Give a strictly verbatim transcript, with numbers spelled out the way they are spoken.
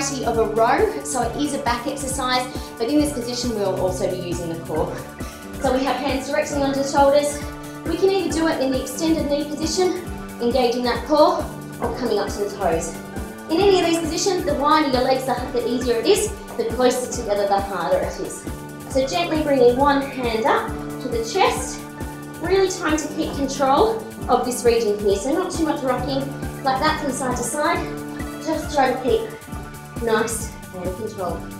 variety of a row, so it is a back exercise, but in this position we'll also be using the core. So we have hands directly onto the shoulders. We can either do it in the extended knee position, engaging that core, or coming up to the toes. In any of these positions, the wider your legs are, the easier it is, the closer together, the harder it is. So gently bringing one hand up to the chest, really trying to keep control of this region here, so not too much rocking like that from side to side, just try to keep nice and controlled.